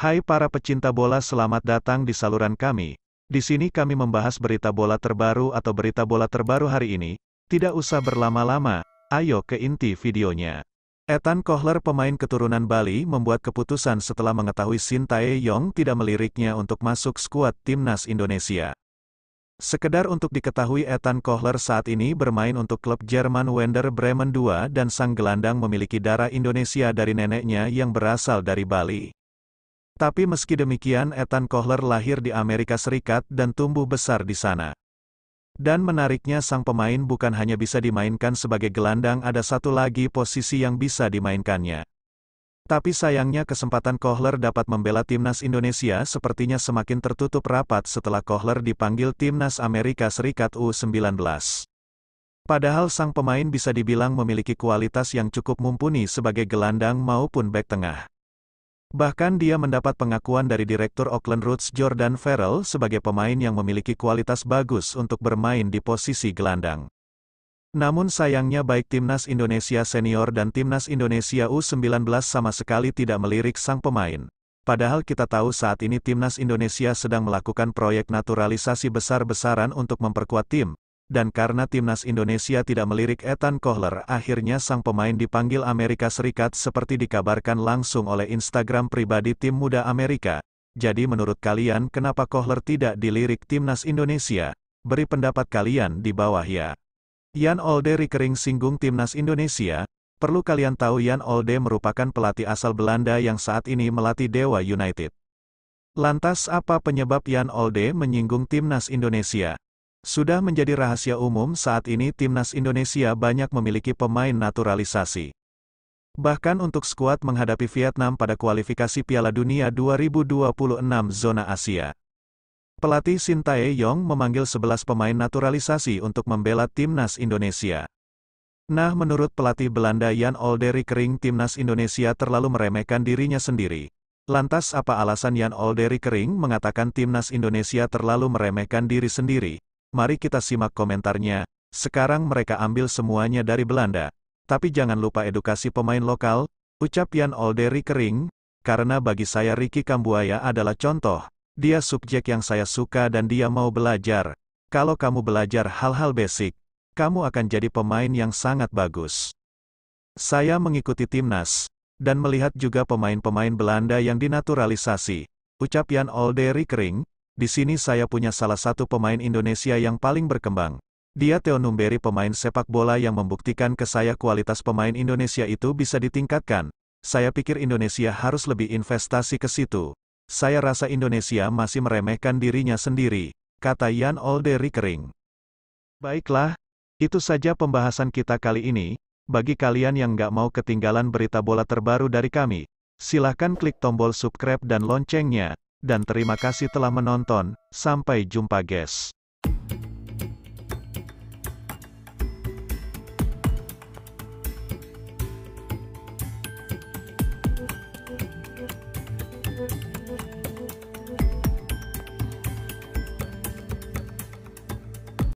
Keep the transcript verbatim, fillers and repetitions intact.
Hai para pecinta bola, selamat datang di saluran kami. Di sini kami membahas berita bola terbaru atau berita bola terbaru hari ini. Tidak usah berlama-lama, ayo ke inti videonya. Ethan Kohler, pemain keturunan Bali, membuat keputusan setelah mengetahui Shin Tae-yong tidak meliriknya untuk masuk skuad Timnas Indonesia. Sekedar untuk diketahui, Ethan Kohler saat ini bermain untuk klub Jerman Werder Bremen dua dan sang gelandang memiliki darah Indonesia dari neneknya yang berasal dari Bali. Tapi meski demikian, Ethan Kohler lahir di Amerika Serikat dan tumbuh besar di sana. Dan menariknya, sang pemain bukan hanya bisa dimainkan sebagai gelandang, ada satu lagi posisi yang bisa dimainkannya. Tapi sayangnya kesempatan Kohler dapat membela Timnas Indonesia sepertinya semakin tertutup rapat setelah Kohler dipanggil Timnas Amerika Serikat U sembilan belas. Padahal sang pemain bisa dibilang memiliki kualitas yang cukup mumpuni sebagai gelandang maupun bek tengah. Bahkan dia mendapat pengakuan dari Direktur Auckland Roots Jordan Farrell sebagai pemain yang memiliki kualitas bagus untuk bermain di posisi gelandang. Namun sayangnya baik Timnas Indonesia Senior dan Timnas Indonesia U sembilan belas sama sekali tidak melirik sang pemain. Padahal kita tahu saat ini Timnas Indonesia sedang melakukan proyek naturalisasi besar-besaran untuk memperkuat tim. Dan karena Timnas Indonesia tidak melirik Ethan Kohler, akhirnya sang pemain dipanggil Amerika Serikat seperti dikabarkan langsung oleh Instagram pribadi tim muda Amerika. Jadi menurut kalian kenapa Kohler tidak dilirik Timnas Indonesia? Beri pendapat kalian di bawah ya. Jan Olde Riekerink singgung Timnas Indonesia. Perlu kalian tahu, Jan Olde merupakan pelatih asal Belanda yang saat ini melatih Dewa United. Lantas apa penyebab Jan Olde menyinggung Timnas Indonesia? Sudah menjadi rahasia umum saat ini Timnas Indonesia banyak memiliki pemain naturalisasi. Bahkan untuk skuad menghadapi Vietnam pada kualifikasi Piala Dunia dua ribu dua puluh enam zona Asia. Pelatih Shin Tae-yong memanggil sebelas pemain naturalisasi untuk membela Timnas Indonesia. Nah, menurut pelatih Belanda Jan Olde Riekerink, Timnas Indonesia terlalu meremehkan dirinya sendiri. Lantas apa alasan Jan Olde Riekerink mengatakan Timnas Indonesia terlalu meremehkan diri sendiri? Mari kita simak komentarnya. Sekarang mereka ambil semuanya dari Belanda. Tapi jangan lupa edukasi pemain lokal, ucap Jan Olde Riekerink, karena bagi saya Ricky Kambuaya adalah contoh. Dia subjek yang saya suka dan dia mau belajar. Kalau kamu belajar hal-hal basic, kamu akan jadi pemain yang sangat bagus. Saya mengikuti Timnas, dan melihat juga pemain-pemain Belanda yang dinaturalisasi, ucap Jan Olde Riekerink. Di sini saya punya salah satu pemain Indonesia yang paling berkembang. Dia Teo Numberi, pemain sepak bola yang membuktikan ke saya kualitas pemain Indonesia itu bisa ditingkatkan. Saya pikir Indonesia harus lebih investasi ke situ. Saya rasa Indonesia masih meremehkan dirinya sendiri, kata Jan Olde Riekerink. Baiklah, itu saja pembahasan kita kali ini. Bagi kalian yang nggak mau ketinggalan berita bola terbaru dari kami, silahkan klik tombol subscribe dan loncengnya. Dan terima kasih telah menonton, sampai jumpa guys.